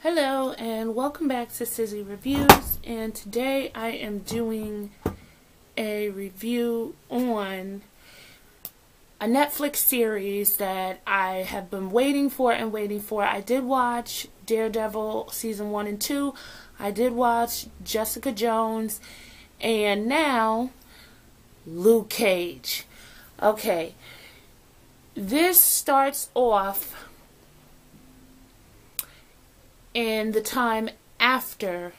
Hello and welcome back to Cizzy Reviews, and today I am doing a review on a Netflix series that I have been waiting for and waiting for. I did watch Daredevil season 1 and 2, I did watch Jessica Jones, and now Luke Cage. Okay, this starts off in the time after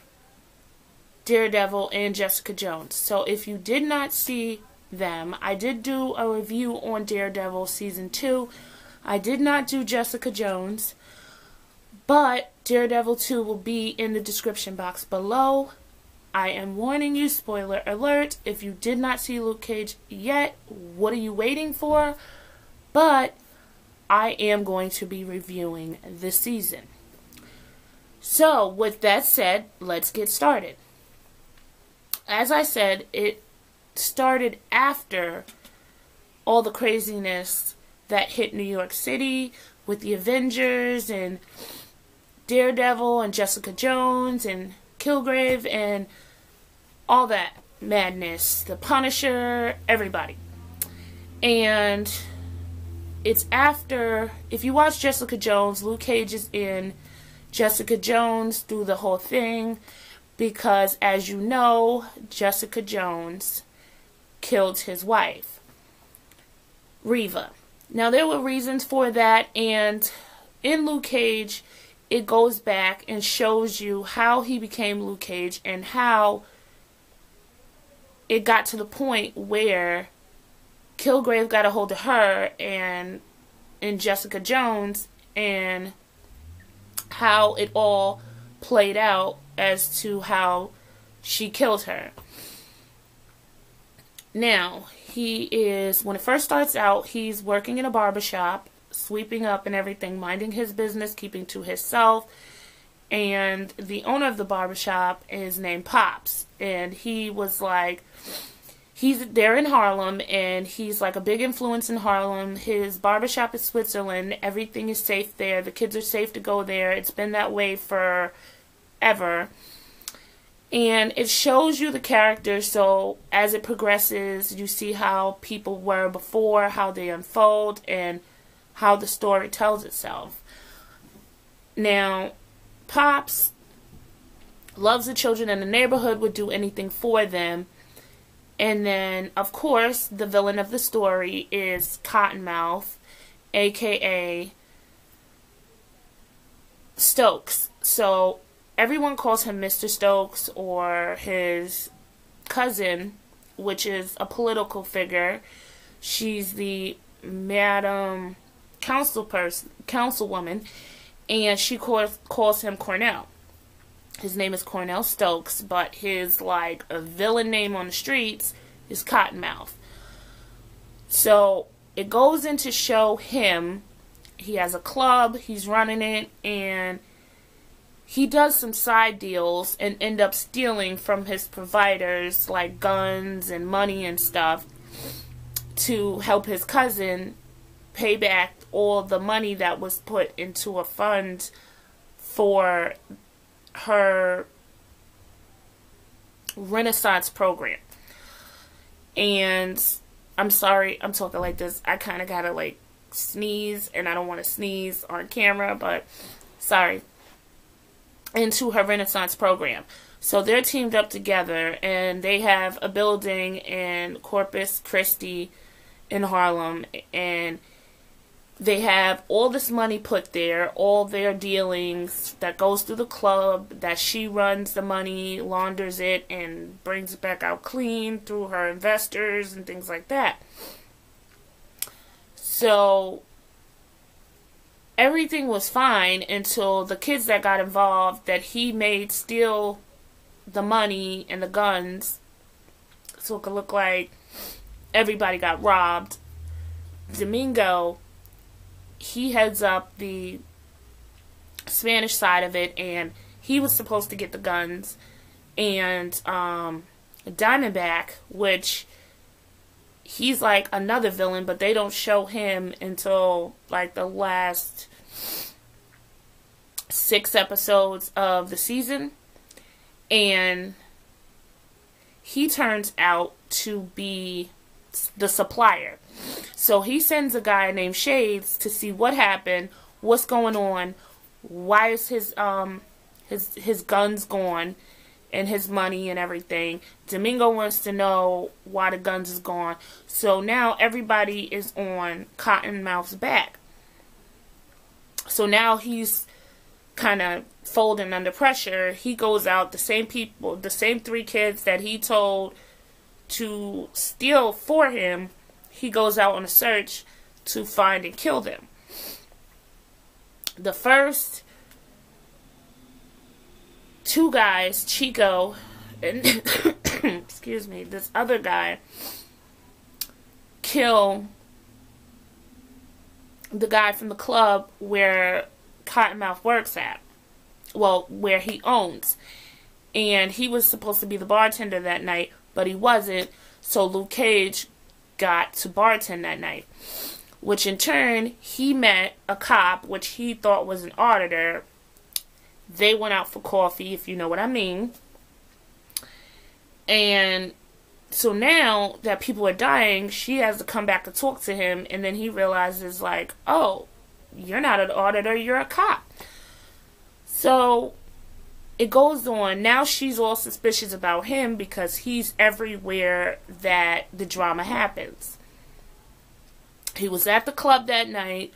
Daredevil and Jessica Jones. So if you did not see them, I did do a review on Daredevil season 2. I did not do Jessica Jones, but Daredevil 2 will be in the description box below. I am warning you, spoiler alert, if you did not see Luke Cage yet, what are you waiting for? But I am going to be reviewing this season. So, with that said, let's get started. As I said, it started after all the craziness that hit New York City with the Avengers and Daredevil and Jessica Jones and Kilgrave and all that madness. The Punisher, everybody. And it's after, if you watch Jessica Jones, Luke Cage is in Jessica Jones through the whole thing, because as you know, Jessica Jones killed his wife, Reva. Now there were reasons for that, and in Luke Cage it goes back and shows you how he became Luke Cage and how it got to the point where Kilgrave got a hold of her and Jessica Jones, and how it all played out as to how she killed her. Now, he is, when it first starts out, he's working in a barbershop, sweeping up and everything, minding his business, keeping to himself, and the owner of the barbershop is named Pops, and he was like, he's there in Harlem, and he's like a big influence in Harlem. His barbershop is Switzerland. Everything is safe there. The kids are safe to go there. It's been that way forever. And it shows you the character. So as it progresses, you see how people were before, how they unfold, and how the story tells itself. Now, Pops loves the children in the neighborhood, would do anything for them. And then, of course, the villain of the story is Cottonmouth, a.k.a. Stokes. So, everyone calls him Mr. Stokes, or his cousin, which is a political figure. She's the Madam Councilwoman, and she calls him Cornell. His name is Cornell Stokes, but his, like, a villain name on the streets is Cottonmouth. So, it goes in to show him. He has a club, he's running it, and he does some side deals and end up stealing from his providers, like, guns and money and stuff, to help his cousin pay back all the money that was put into a fund for her Renaissance program. And I'm sorry I'm talking like this, I kind of gotta like sneeze, and I don't want to sneeze on camera, but sorry, into her Renaissance program. So they're teamed up together, and they have a building in Corpus Christi in Harlem, and they have all this money put there, all their dealings that goes through the club, that she runs the money, launders it, and brings it back out clean through her investors and things like that. So, everything was fine until the kids that got involved that he made steal the money and the guns so it could look like everybody got robbed. Domingo, he heads up the Spanish side of it, and he was supposed to get the guns, and Diamondback, which he's like another villain, but they don't show him until like the last 6 episodes of the season, and he turns out to be the supplier. So he sends a guy named Shades to see what happened, what's going on, why is his guns gone and his money and everything. Domingo wants to know why the guns is gone. So now everybody is on Cottonmouth's back. So now he's kind of folding under pressure. He goes out, the same 3 kids that he told to steal for him, he goes out on a search to find and kill them. The first 2 guys, Chico and excuse me, this other guy, kill the guy from the club where Cottonmouth works at, well, where he owns, and he was supposed to be the bartender that night, but he wasn't, so Luke Cage got to bartend that night, which in turn, he met a cop, which he thought was an auditor. They went out for coffee, if you know what I mean. And so now that people are dying, she has to come back to talk to him, and then he realizes, like, oh, you're not an auditor, you're a cop. So it goes on. Now she's all suspicious about him because he's everywhere that the drama happens. He was at the club that night.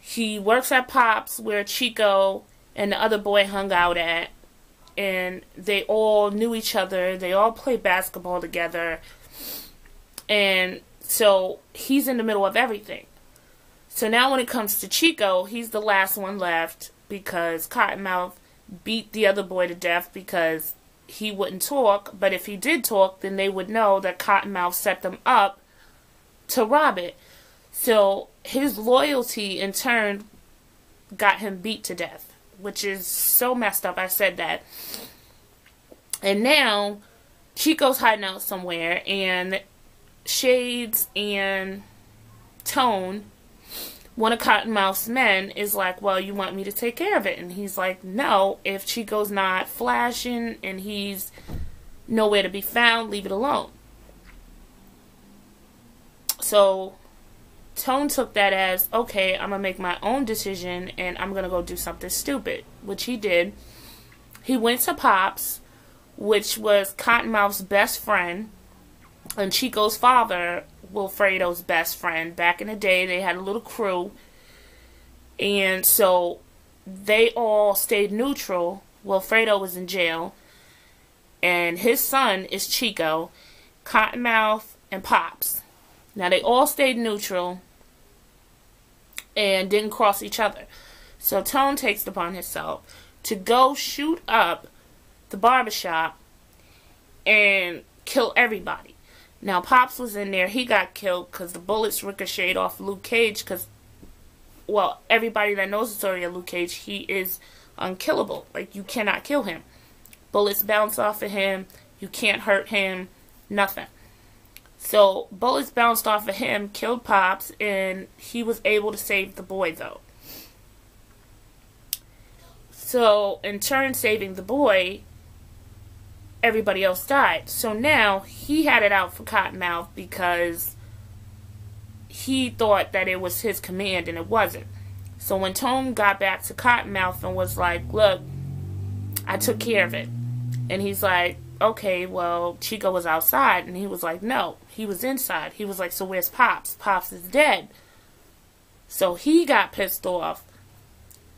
He works at Pop's where Chico and the other boy hung out at. And they all knew each other. They all played basketball together. And so he's in the middle of everything. So now when it comes to Chico, he's the last one left because Cottonmouth beat the other boy to death because he wouldn't talk. But if he did talk, then they would know that Cottonmouth set them up to rob it. So his loyalty in turn got him beat to death, which is so messed up. I said that. And now Chico's hiding out somewhere, and Shades and Tone, one of Cottonmouth's men, is like, well, you want me to take care of it? And he's like, no, if Chico's not flashing and he's nowhere to be found, leave it alone. So Tone took that as, okay, I'm going to make my own decision and I'm going to go do something stupid, which he did. He went to Pop's, which was Cottonmouth's best friend and Chico's father, Wilfredo's best friend. Back in the day, they had a little crew, and so they all stayed neutral. Wilfredo was in jail, and his son is Chico, Cottonmouth, and Pops. Now, they all stayed neutral and didn't cross each other. So Tone takes it upon himself to go shoot up the barbershop and kill everybody. Now, Pops was in there. He got killed because the bullets ricocheted off Luke Cage because, well, everybody that knows the story of Luke Cage, he is unkillable. Like, you cannot kill him. Bullets bounce off of him. You can't hurt him. Nothing. So, bullets bounced off of him, killed Pops, and he was able to save the boy, though. So, in turn, saving the boy, everybody else died. So now he had it out for Cottonmouth because he thought that it was his command and it wasn't. So when Tone got back to Cottonmouth and was like, look, I took care of it. And he's like, okay, well, Chico was outside. And he was like, no, he was inside. He was like, so where's Pops? Pops is dead. So he got pissed off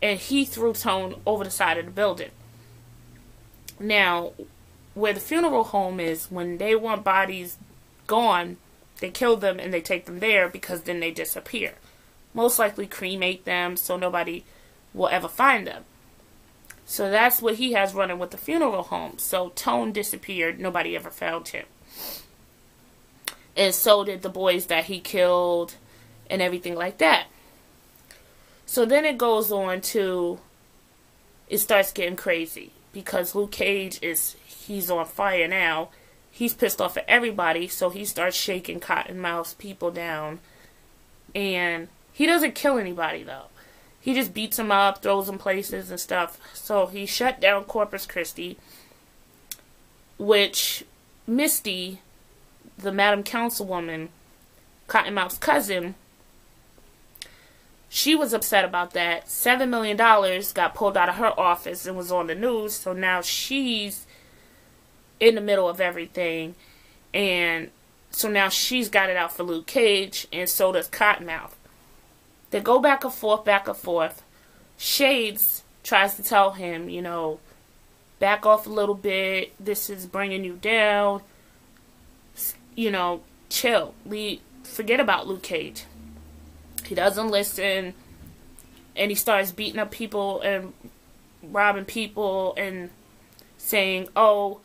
and he threw Tone over the side of the building. Now, where the funeral home is, when they want bodies gone, they kill them and they take them there because then they disappear. Most likely cremate them so nobody will ever find them. So that's what he has running with the funeral home. So Tone disappeared. Nobody ever found him. And so did the boys that he killed and everything like that. So then it goes on to, it starts getting crazy. Because Luke Cage is, he's on fire now. He's pissed off at everybody. So he starts shaking Cottonmouth's people down. And he doesn't kill anybody though. He just beats him up, throws him places and stuff. So he shut down Corpus Christi, which Misty, the Madam Councilwoman, Cottonmouth's cousin, she was upset about that. $7 million got pulled out of her office and was on the news. So now she's in the middle of everything. And so now she's got it out for Luke Cage, and so does Cottonmouth. They go back and forth, back and forth. Shades tries to tell him, you know, back off a little bit. This is bringing you down. You know, chill. Forget about Luke Cage. He doesn't listen, and he starts beating up people and robbing people and saying, oh,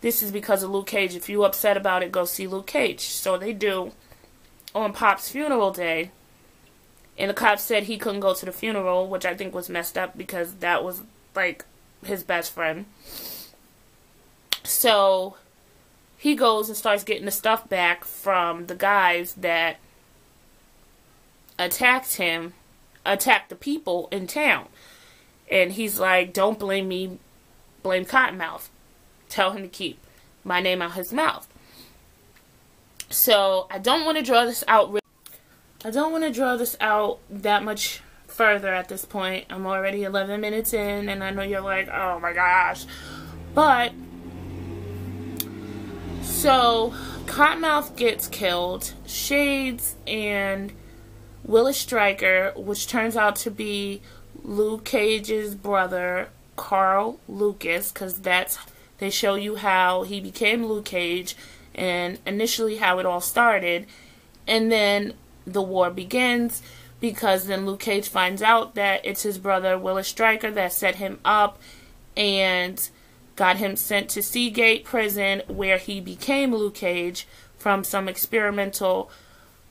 this is because of Luke Cage. If you're upset about it, go see Luke Cage. So they do on Pop's funeral day, and the cop said he couldn't go to the funeral, which I think was messed up because that was, like, his best friend. So he goes and starts getting the stuff back from the guys that attacked the people in town. And he's like, don't blame me, blame Cottonmouth. Tell him to keep my name out his mouth. So I don't want to draw this out. I don't want to draw this out that much further at this point. I'm already 11 minutes in, and I know you're like, oh my gosh. But so Cottonmouth gets killed. Shades and Willis Stryker, which turns out to be Luke Cage's brother, Carl Lucas, because that's, they show you how he became Luke Cage and initially how it all started. And then the war begins, because then Luke Cage finds out that it's his brother Willis Stryker that set him up and got him sent to Seagate Prison, where he became Luke Cage from some experimental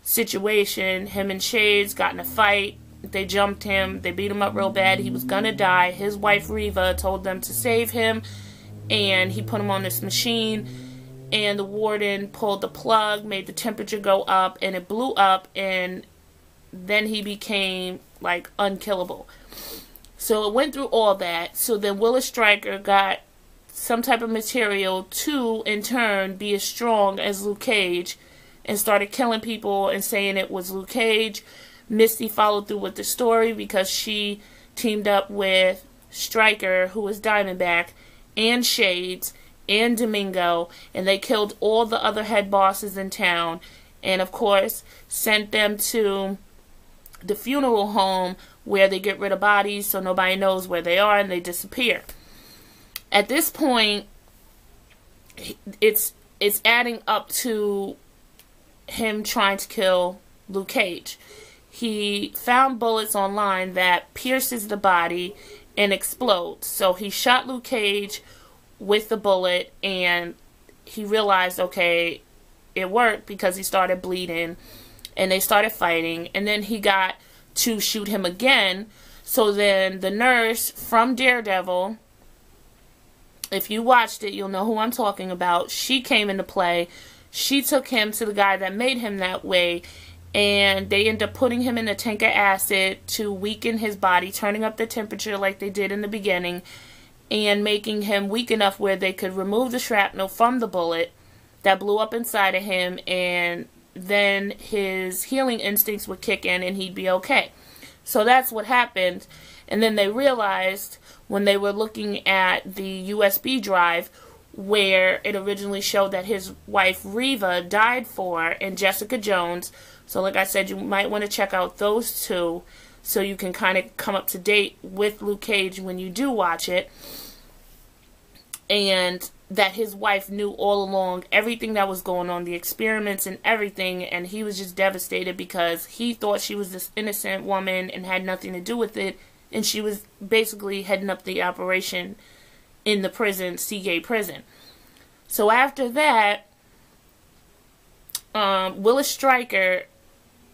situation. Him and Shades got in a fight. They jumped him. They beat him up real bad. He was gonna die. His wife Reva told them to save him, and he put him on this machine, and the warden pulled the plug, made the temperature go up, and it blew up, and then he became, like, unkillable. So it went through all that. So then Willis Stryker got some type of material to, in turn, be as strong as Luke Cage, and started killing people and saying it was Luke Cage. Misty followed through with the story because she teamed up with Stryker, who was Diamondback, and Shades, and Domingo, and they killed all the other head bosses in town, and of course sent them to the funeral home where they get rid of bodies so nobody knows where they are, and they disappear. At this point, it's adding up to him trying to kill Luke Cage. He found bullets online that pierces the body and explodes. So he shot Luke Cage with the bullet, and he realized, okay, it worked, because he started bleeding and they started fighting, and then he got to shoot him again. So then the nurse from Daredevil, if you watched it, you'll know who I'm talking about. She came into play. She took him to the guy that made him that way, and they end up putting him in a tank of acid to weaken his body, turning up the temperature like they did in the beginning, and making him weak enough where they could remove the shrapnel from the bullet that blew up inside of him, and then his healing instincts would kick in and he'd be okay. So that's what happened. And then they realized, when they were looking at the USB drive, where it originally showed that his wife Reva died for, and Jessica Jones. So like I said, you might want to check out those two so you can kind of come up to date with Luke Cage when you do watch it. And that his wife knew all along everything that was going on, the experiments and everything, and he was just devastated because he thought she was this innocent woman and had nothing to do with it, and she was basically heading up the operation in the prison, Seagate Prison. So after that, Willis Stryker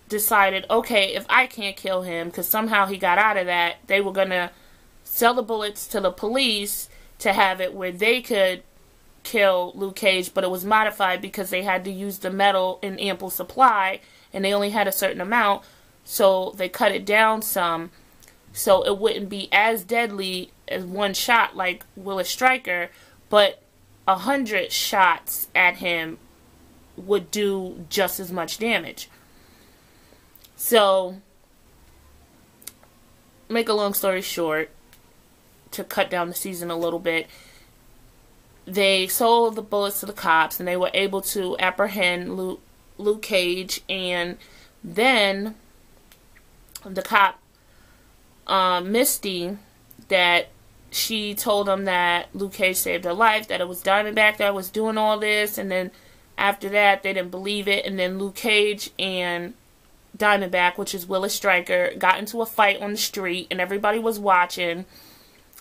decided, okay, if I can't kill him, because somehow he got out of that, they were going to sell the bullets to the police to have it where they could kill Luke Cage, but it was modified because they had to use the metal in ample supply, and they only had a certain amount, so they cut it down some, so it wouldn't be as deadly as one shot like Willis Stryker, but 100 shots at him would do just as much damage. So, make a long story short, to cut down the season a little bit, they sold the bullets to the cops, and they were able to apprehend Luke Cage, and then the cop, Misty, that she told them that Luke Cage saved her life, that it was Diamondback that was doing all this, and then after that, they didn't believe it, and then Luke Cage and Diamondback, which is Willis Stryker, got into a fight on the street, and everybody was watching,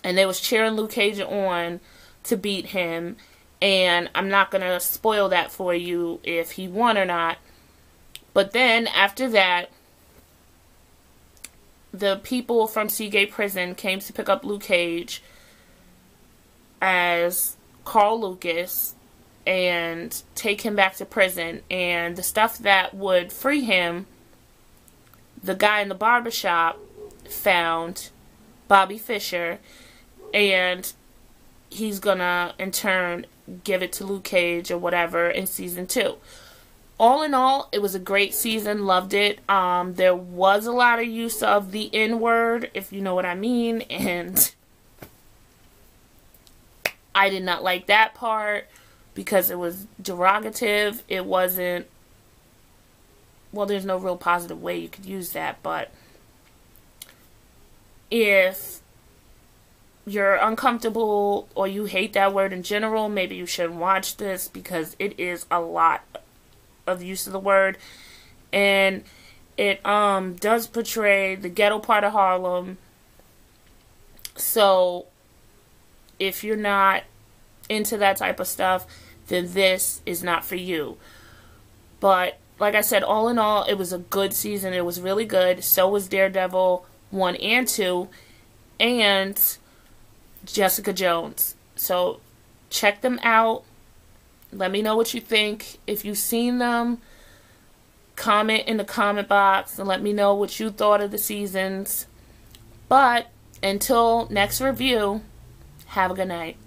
and they was cheering Luke Cage on to beat him, and I'm not going to spoil that for you if he won or not, but then after that, the people from Seagate Prison came to pick up Luke Cage as Carl Lucas and take him back to prison, and the stuff that would free him, the guy in the barbershop found Bobby Fisher, and he's gonna in turn give it to Luke Cage or whatever in season 2. All in all, it was a great season, loved it. There was a lot of use of the N-word, if you know what I mean, and I did not like that part because it was derogative. It wasn't, well, there's no real positive way you could use that, but if you're uncomfortable or you hate that word in general, maybe you shouldn't watch this because it is a lot of use of the word, and it does portray the ghetto part of Harlem, so if you're not into that type of stuff, then this is not for you. But like I said, all in all, it was a good season. It was really good. So was Daredevil 1 and 2 and Jessica Jones. So check them out. Let me know what you think. If you've seen them, comment in the comment box and let me know what you thought of the seasons. But until next review, have a good night.